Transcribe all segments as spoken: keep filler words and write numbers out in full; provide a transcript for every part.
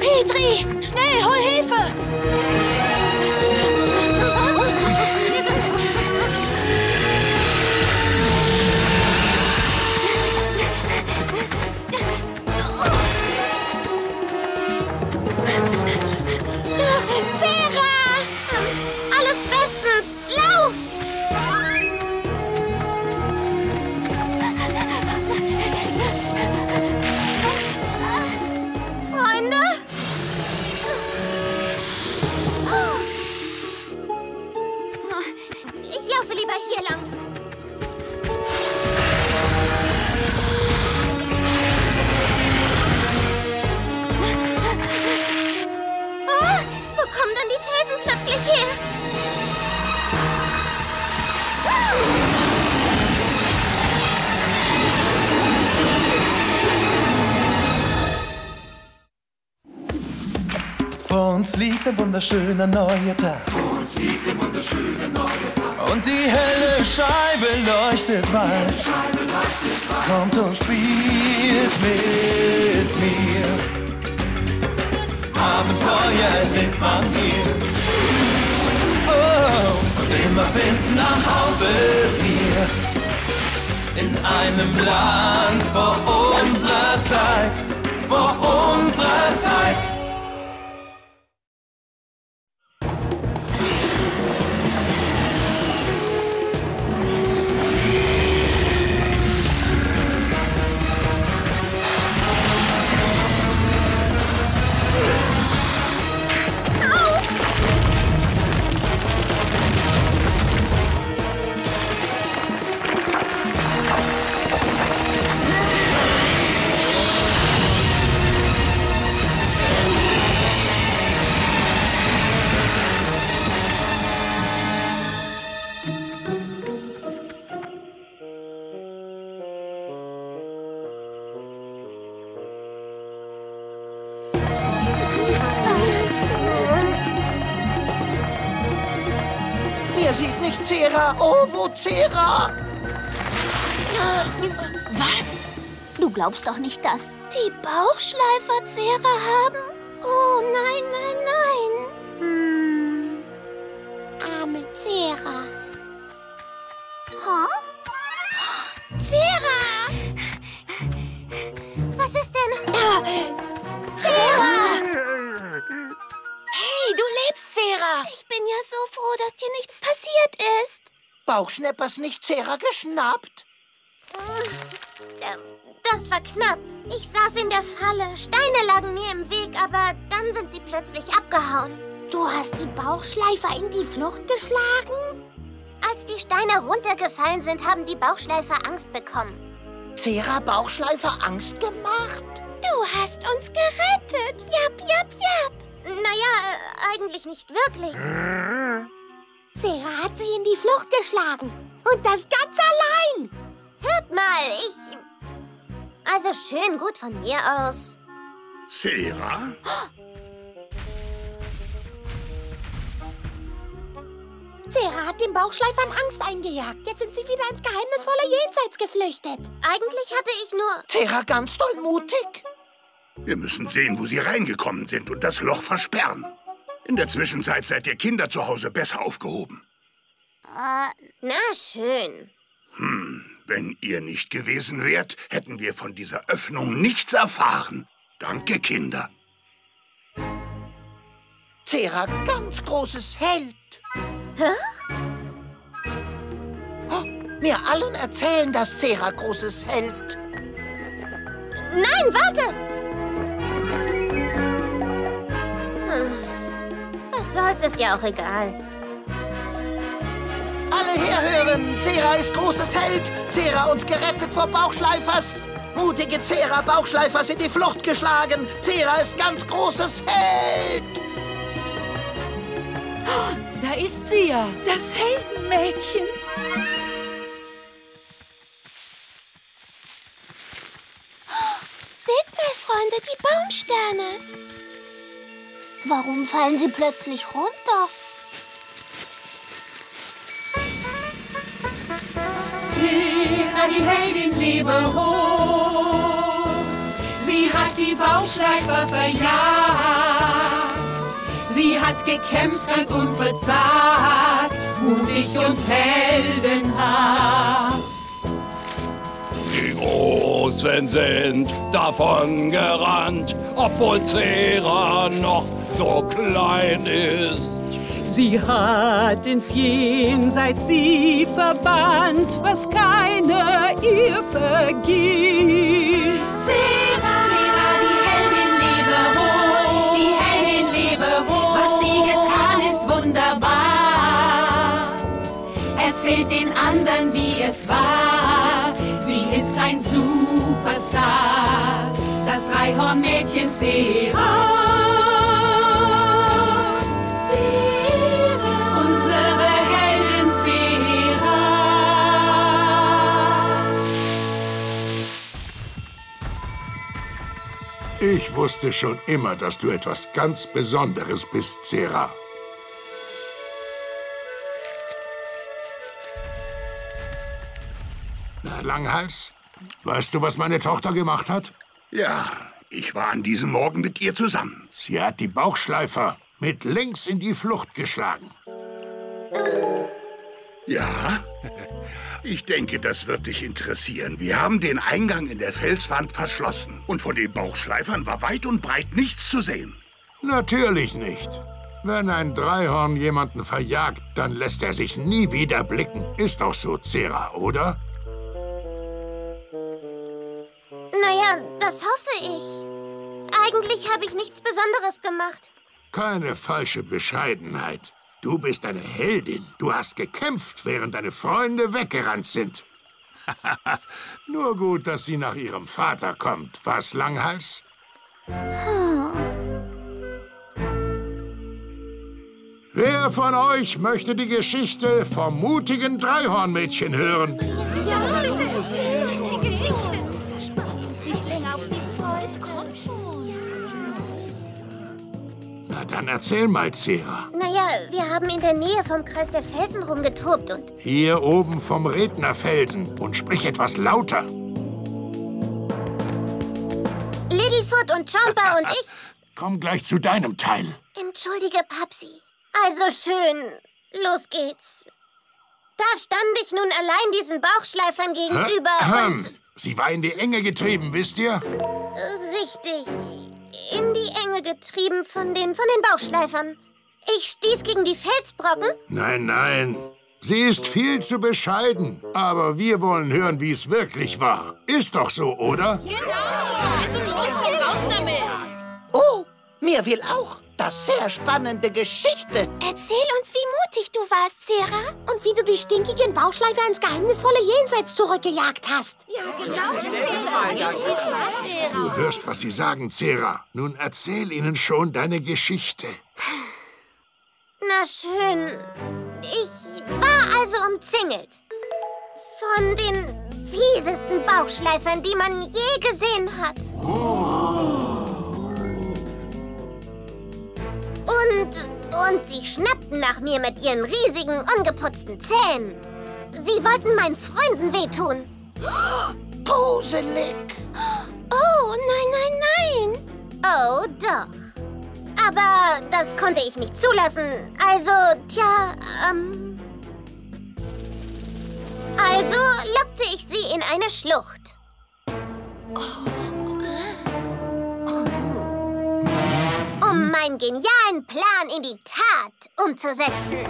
Petrie, schnell, hol Hilfe! Vor uns liegt ein wunderschöner neuer Tag. Vor uns liegt ein wunderschöner neuer Tag. Und die helle Scheibe leuchtet weit. Kommt und spielt mit mir. Abenteuer erlebt man hier. Oh, und immer finden nach Hause wir. In einem Land vor unserer Zeit. Vor unserer Zeit. Er sieht nicht Cera. Oh, wo Cera? Was? Du glaubst doch nicht, dass die Bauchschleifer Cera haben? Oh, nein, nein, nein. Hm. Arme Cera. Huh? Cera! Was ist denn? Cera! Hey, du lebst, Cera! Ich bin ja so froh, dass dir nichts passiert ist. Bauchschneppers nicht Cera geschnappt? Das war knapp. Ich saß in der Falle. Steine lagen mir im Weg, aber dann sind sie plötzlich abgehauen. Du hast die Bauchschleifer in die Flucht geschlagen? Als die Steine runtergefallen sind, haben die Bauchschleifer Angst bekommen. Cera Bauchschleifer Angst gemacht? Du hast uns gerettet. Jap, jap, jap. Naja, äh, eigentlich nicht wirklich. Cera hat sie in die Flucht geschlagen. Und das ganz allein. Hört mal, ich... Also schön gut von mir aus. Cera? Cera hat den Bauchschleifern Angst eingejagt. Jetzt sind sie wieder ins geheimnisvolle Jenseits geflüchtet. Eigentlich hatte ich nur... Cera ganz doll mutig. Wir müssen sehen, wo sie reingekommen sind und das Loch versperren. In der Zwischenzeit seid ihr Kinder zu Hause besser aufgehoben. Äh, na schön. Hm, wenn ihr nicht gewesen wärt, hätten wir von dieser Öffnung nichts erfahren. Danke, Kinder. Cera, ganz großes Held. Hä? Oh, mir allen erzählen, dass Cera großes Held. Nein, warte! Was soll's, ist ja auch egal. Alle herhören! Cera ist großes Held! Cera uns gerettet vor Bauchschleifers! Mutige Cera Bauchschleifers in die Flucht geschlagen! Cera ist ganz großes Held! Da ist sie ja! Das Heldenmädchen! Seht mal, Freunde, die Baumsterne! Warum fallen sie plötzlich runter? Cera, die Heldin, lebe hoch. Sie hat die Bauchschleifer verjagt. Sie hat gekämpft ganz unverzagt, mutig und heldenhaft. Die Großen sind davon gerannt, obwohl Cera noch so klein ist. Sie hat ins Jenseits sie verbannt, was keiner ihr vergisst. Cera, Cera, die Heldin lebe hoch, die Heldin lebe hoch, was sie getan ist wunderbar. Erzählt den anderen, wie es war, sie ist ein Superstar, das Dreihornmädchen Cera. Ich wusste schon immer, dass du etwas ganz Besonderes bist, Cera. Na, Langhals, weißt du, was meine Tochter gemacht hat? Ja, ich war an diesem Morgen mit ihr zusammen. Sie hat die Bauchschleifer mit links in die Flucht geschlagen. Ja, ich denke, das wird dich interessieren. Wir haben den Eingang in der Felswand verschlossen. Und von den Bauchschleifern war weit und breit nichts zu sehen. Natürlich nicht. Wenn ein Dreihorn jemanden verjagt, dann lässt er sich nie wieder blicken. Ist auch so, Cera, oder? Naja, das hoffe ich. Eigentlich habe ich nichts Besonderes gemacht. Keine falsche Bescheidenheit. Du bist eine Heldin. Du hast gekämpft, während deine Freunde weggerannt sind. Nur gut, dass sie nach ihrem Vater kommt, was, Langhals? Oh. Wer von euch möchte die Geschichte vom mutigen Dreihornmädchen hören? Ja, die Geschichte. Spann uns nicht länger auf die Folter. Komm schon. Na dann erzähl mal, Cera. Naja, wir haben in der Nähe vom Kreis der Felsen rumgetobt und... Hier oben vom Rednerfelsen und sprich etwas lauter. Littlefoot und Chomper und ich... Komm gleich zu deinem Teil. Entschuldige, Papsi. Also schön, los geht's. Da stand ich nun allein diesen Bauchschleifern gegenüber Hä? und... Sie war in die Enge getrieben, wisst ihr? Richtig. In die Enge getrieben von den, von den Bauchschleifern. Ich stieß gegen die Felsbrocken. Nein, nein. Sie ist viel zu bescheiden. Aber wir wollen hören, wie es wirklich war. Ist doch so, oder? Genau. Also los, raus damit. Oh, mir will auch. Das sehr spannende Geschichte. Erzähl uns, wie mutig du warst, Cera. Und wie du die stinkigen Bauchschleifer ins geheimnisvolle Jenseits zurückgejagt hast. Ja, genau. Du hörst, was sie sagen, Cera. Nun erzähl ihnen schon deine Geschichte. Na schön. Ich war also umzingelt. Von den fiesesten Bauchschleifern, die man je gesehen hat. Oh. Und, und sie schnappten nach mir mit ihren riesigen, ungeputzten Zähnen. Sie wollten meinen Freunden wehtun. Gruselig! Oh, nein, nein, nein! Oh, doch. Aber das konnte ich nicht zulassen. Also, tja, ähm... also lockte ich sie in eine Schlucht. Oh. Meinen genialen Plan in die Tat umzusetzen.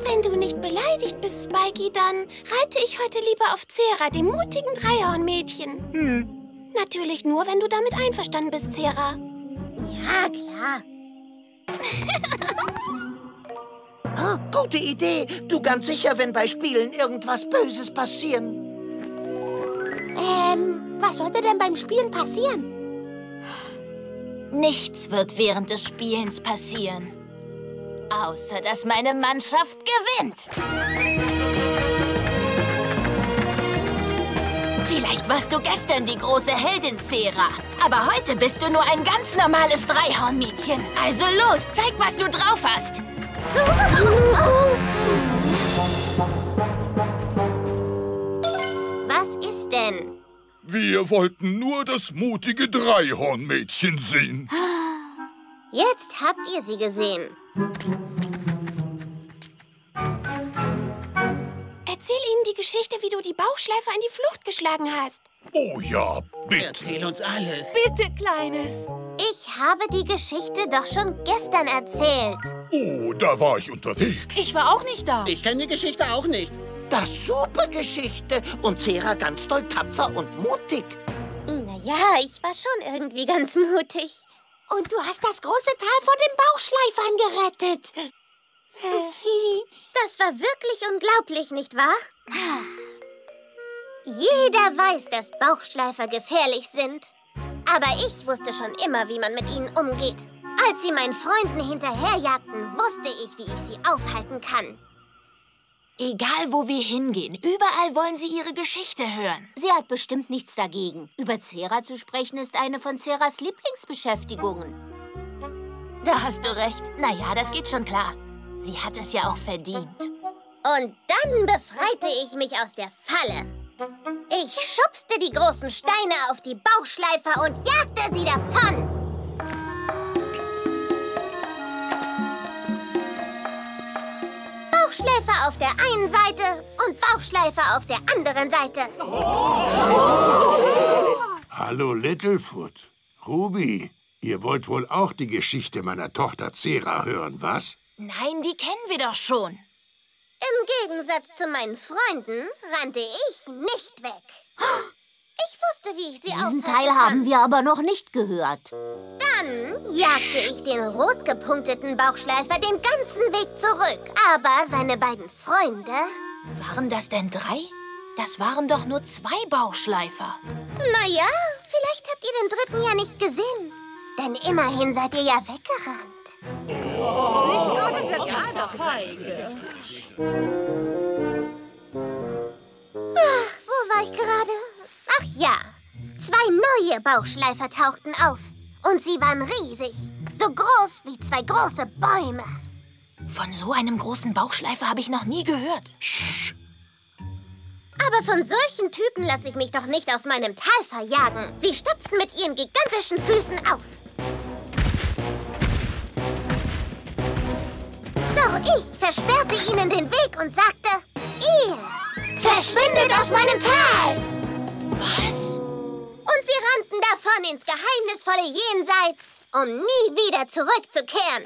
Wenn du nicht beleidigt bist, Spikey, dann reite ich heute lieber auf Cera, dem mutigen Dreihornmädchen. Hm. Natürlich nur, wenn du damit einverstanden bist, Cera. Ja, klar. Oh, gute Idee. Du ganz sicher, wenn bei Spielen irgendwas Böses passieren. Ähm, was sollte denn beim Spielen passieren? Nichts wird während des Spielens passieren. Außer, dass meine Mannschaft gewinnt. Vielleicht warst du gestern die große Heldin, Cera. Aber heute bist du nur ein ganz normales Dreihornmädchen. Also los, zeig, was du drauf hast. Was ist denn? Wir wollten nur das mutige Dreihornmädchen sehen. Jetzt habt ihr sie gesehen. Erzähl ihnen die Geschichte, wie du die Bauchschleifer in die Flucht geschlagen hast. Oh ja, bitte. Erzähl uns alles. Bitte, Kleines. Ich habe die Geschichte doch schon gestern erzählt. Oh, da war ich unterwegs. Ich war auch nicht da. Ich kenne die Geschichte auch nicht. Das ist super Geschichte. Und Cera ganz toll tapfer und mutig. Naja, ich war schon irgendwie ganz mutig. Und du hast das große Tal vor den Bauchschleifern gerettet. Das war wirklich unglaublich, nicht wahr? Jeder weiß, dass Bauchschleifer gefährlich sind. Aber ich wusste schon immer, wie man mit ihnen umgeht. Als sie meinen Freunden hinterherjagten, wusste ich, wie ich sie aufhalten kann. Egal, wo wir hingehen, überall wollen sie ihre Geschichte hören. Sie hat bestimmt nichts dagegen. Über Cera zu sprechen, ist eine von Ceras Lieblingsbeschäftigungen. Da hast du recht. Naja, das geht schon klar. Sie hat es ja auch verdient. Und dann befreite ich mich aus der Falle. Ich schubste die großen Steine auf die Bauchschleifer und jagte sie davon. Bauchschleifer auf der einen Seite und Bauchschleifer auf der anderen Seite. Hallo, Littlefoot. Ruby, ihr wollt wohl auch die Geschichte meiner Tochter Cera hören, was? Nein, die kennen wir doch schon. Im Gegensatz zu meinen Freunden rannte ich nicht weg. Ich wusste, wie ich sie aufhalten kann. Diesen Teil haben wir aber noch nicht gehört. Dann jagte ich den rot gepunkteten Bauchschleifer den ganzen Weg zurück. Aber seine beiden Freunde... Waren das denn drei? Das waren doch nur zwei Bauchschleifer. Naja, vielleicht habt ihr den dritten ja nicht gesehen. Denn immerhin seid ihr ja weggerannt. Oh, ich glaube, es war doch feige. Ach, wo war ich gerade? Ach ja, zwei neue Bauchschleifer tauchten auf. Und sie waren riesig, so groß wie zwei große Bäume. Von so einem großen Bauchschleifer habe ich noch nie gehört. Sch. Aber von solchen Typen lasse ich mich doch nicht aus meinem Tal verjagen. Sie stapften mit ihren gigantischen Füßen auf. Doch ich versperrte ihnen den Weg und sagte, ihr verschwindet aus meinem Tal! Was? Und sie rannten davon ins geheimnisvolle Jenseits, um nie wieder zurückzukehren.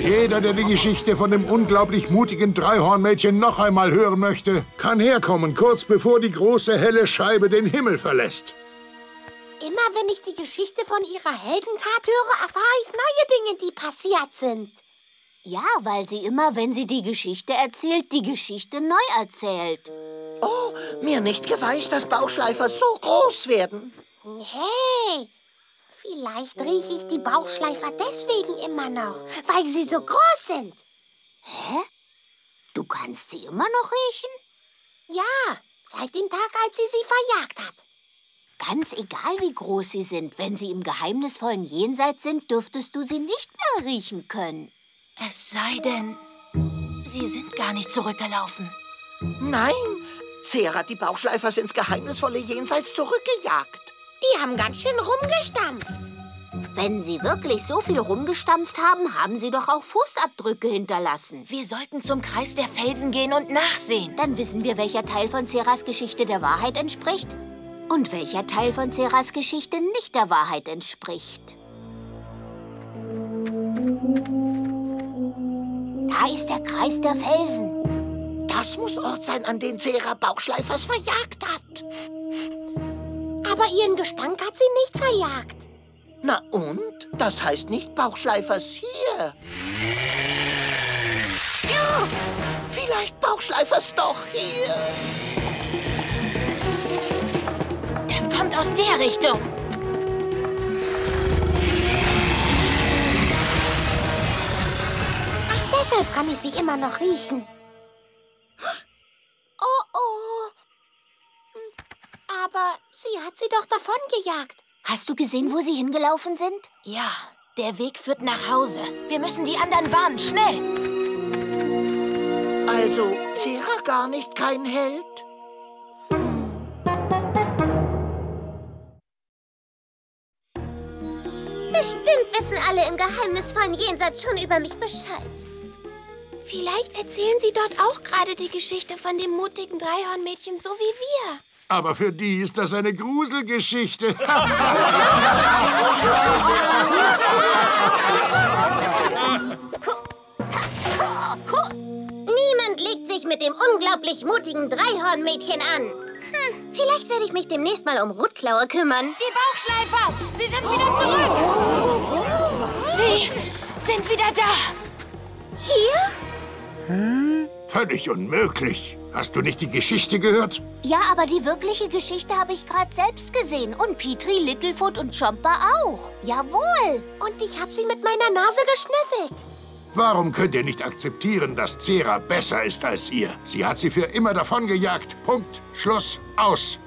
Jeder, der die Geschichte von dem unglaublich mutigen Dreihornmädchen noch einmal hören möchte, kann herkommen, kurz bevor die große helle Scheibe den Himmel verlässt. Immer wenn ich die Geschichte von ihrer Heldentat höre, erfahre ich neue Dinge, die passiert sind. Ja, weil sie immer, wenn sie die Geschichte erzählt, die Geschichte neu erzählt. Oh, mir nicht geweiht, dass Bauchschleifer so groß werden. Hey! Vielleicht rieche ich die Bauchschleifer deswegen immer noch, weil sie so groß sind. Hä? Du kannst sie immer noch riechen? Ja, seit dem Tag, als sie sie verjagt hat. Ganz egal, wie groß sie sind, wenn sie im geheimnisvollen Jenseits sind, dürftest du sie nicht mehr riechen können. Es sei denn, sie sind gar nicht zurückgelaufen. Nein, Cera hat die Bauchschleifer ins geheimnisvolle Jenseits zurückgejagt. Die haben ganz schön rumgestampft. Wenn sie wirklich so viel rumgestampft haben, haben sie doch auch Fußabdrücke hinterlassen. Wir sollten zum Kreis der Felsen gehen und nachsehen. Dann wissen wir, welcher Teil von Ceras Geschichte der Wahrheit entspricht und welcher Teil von Ceras Geschichte nicht der Wahrheit entspricht. Da ist der Kreis der Felsen. Das muss Ort sein, an den Cera Bauchschleifers verjagt hat. Aber ihren Gestank hat sie nicht verjagt. Na und? Das heißt nicht Bauchschleifers hier. Ja, vielleicht Bauchschleifers doch hier. Das kommt aus der Richtung. Deshalb kann ich sie immer noch riechen. Oh, oh. Aber sie hat sie doch davon gejagt. Hast du gesehen, wo sie hingelaufen sind? Ja, der Weg führt nach Hause. Wir müssen die anderen warnen, schnell. Also, Cera gar nicht kein Held? Bestimmt wissen alle im geheimnisvollen Jenseits schon über mich Bescheid. Vielleicht erzählen sie dort auch gerade die Geschichte von dem mutigen Dreihornmädchen, so wie wir. Aber für die ist das eine Gruselgeschichte. Niemand legt sich mit dem unglaublich mutigen Dreihornmädchen an. Hm, vielleicht werde ich mich demnächst mal um Rotklaue kümmern. Die Bauchschleifer! Sie sind wieder zurück! Sie sind wieder da! Hier? Hm? Völlig unmöglich. Hast du nicht die Geschichte gehört? Ja, aber die wirkliche Geschichte habe ich gerade selbst gesehen. Und Petrie, Littlefoot und Chomper auch. Jawohl! Und ich habe sie mit meiner Nase geschnüffelt. Warum könnt ihr nicht akzeptieren, dass Cera besser ist als ihr? Sie hat sie für immer davongejagt. Punkt. Schluss. Aus.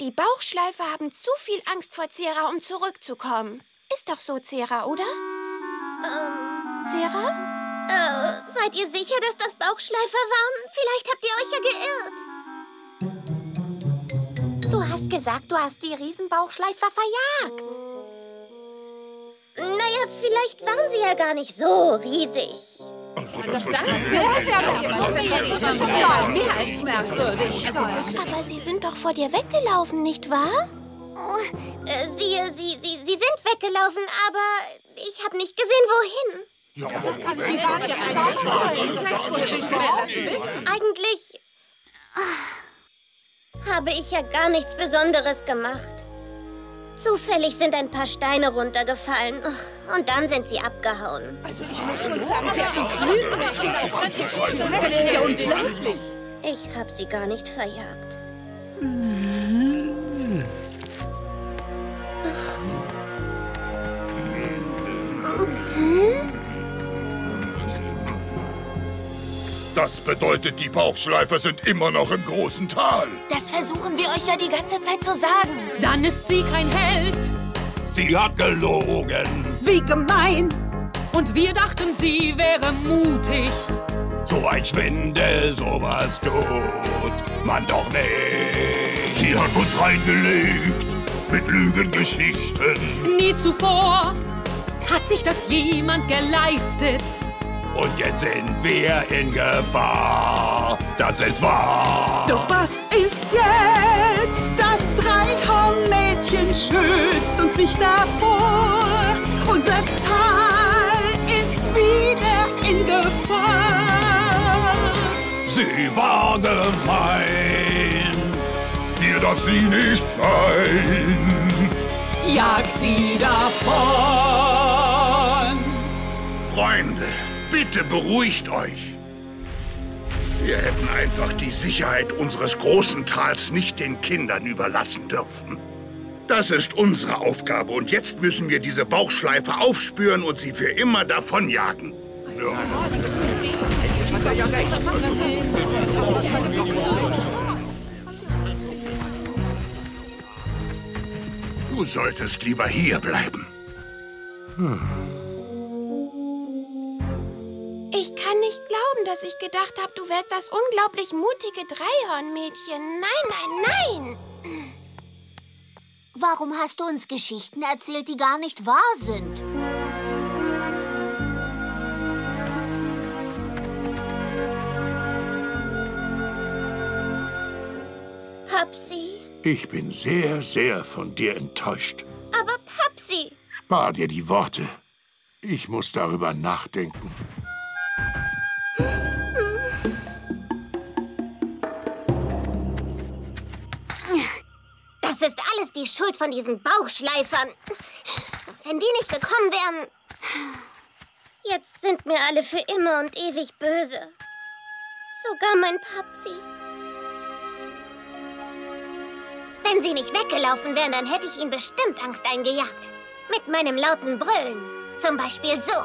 Die Bauchschleifer haben zu viel Angst vor Cera, um zurückzukommen. Ist doch so, Cera, oder? Ähm... Cera? Äh, seid ihr sicher, dass das Bauchschleifer waren? Vielleicht habt ihr euch ja geirrt. Du hast gesagt, du hast die Riesenbauchschleifer verjagt. Naja, vielleicht waren sie ja gar nicht so riesig. Also, das ist merkwürdig. Aber sie sind doch vor dir weggelaufen, nicht wahr? Oh, äh, sie, sie, sie, sie sind weggelaufen, aber ich habe nicht gesehen, wohin. Ja, aber das kann ich gar nicht. Eigentlich oh, habe ich ja gar nichts Besonderes gemacht. Zufällig sind ein paar Steine runtergefallen und dann sind sie abgehauen. Also ich muss schon sagen, das ist ja unglaublich. Ich habe sie gar nicht verjagt. Das bedeutet, die Bauchschleifer sind immer noch im großen Tal. Das versuchen wir euch ja die ganze Zeit zu sagen. Dann ist sie kein Held. Sie hat gelogen. Wie gemein. Und wir dachten, sie wäre mutig. So ein Schwindel, sowas tut man doch nicht. Sie hat uns reingelegt mit Lügengeschichten. Nie zuvor hat sich das jemand geleistet. Und jetzt sind wir in Gefahr, das ist wahr. Doch was ist jetzt? Das Dreihornmädchen schützt uns nicht davor. Unser Tal ist wieder in Gefahr. Sie war gemein, hier darf sie nicht sein. Jagt sie davon. Freunde. Bitte beruhigt euch. Wir hätten einfach die Sicherheit unseres großen Tals nicht den Kindern überlassen dürfen. Das ist unsere Aufgabe und jetzt müssen wir diese Bauchschleifer aufspüren und sie für immer davonjagen. Ja. Du solltest lieber hier bleiben. Hm. Ich kann nicht glauben, dass ich gedacht habe, du wärst das unglaublich mutige Dreihornmädchen. Nein, nein, nein! Warum hast du uns Geschichten erzählt, die gar nicht wahr sind? Papsi? Ich bin sehr, sehr von dir enttäuscht. Aber Papsi! Spar dir die Worte. Ich muss darüber nachdenken. Das ist alles die Schuld von diesen Bauchschleifern. Wenn die nicht gekommen wären... Jetzt sind mir alle für immer und ewig böse. Sogar mein Papsi. Wenn sie nicht weggelaufen wären, dann hätte ich ihnen bestimmt Angst eingejagt. Mit meinem lauten Brüllen. Zum Beispiel so.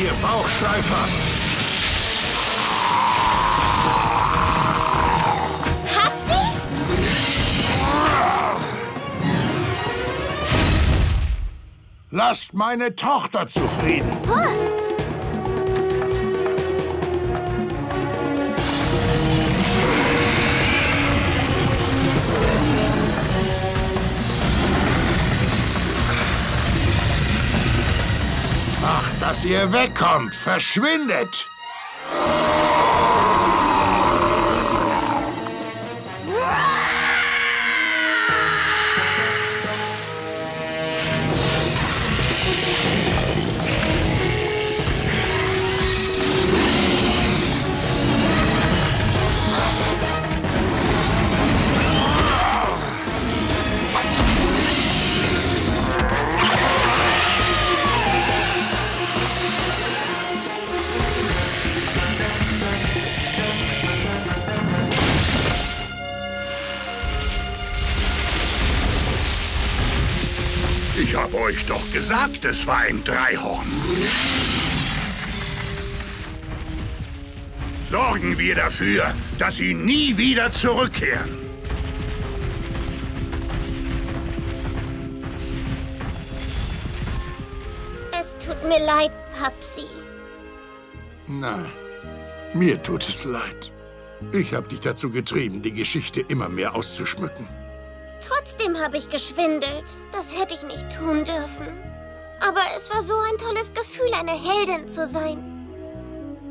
Ihr Bauchschleifer! Hab sie? Lasst meine Tochter zufrieden! Huh. Macht, dass ihr wegkommt. Verschwindet! Ich habe euch doch gesagt, es war ein Dreihorn. Sorgen wir dafür, dass sie nie wieder zurückkehren. Es tut mir leid, Papsi. Nein, mir tut es leid. Ich habe dich dazu getrieben, die Geschichte immer mehr auszuschmücken. Trotzdem habe ich geschwindelt. Das hätte ich nicht tun dürfen. Aber es war so ein tolles Gefühl, eine Heldin zu sein.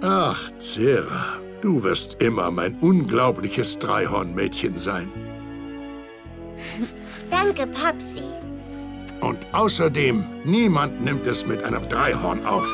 Ach, Cera, du wirst immer mein unglaubliches Dreihornmädchen sein. Danke, Papsi. Und außerdem, niemand nimmt es mit einem Dreihorn auf.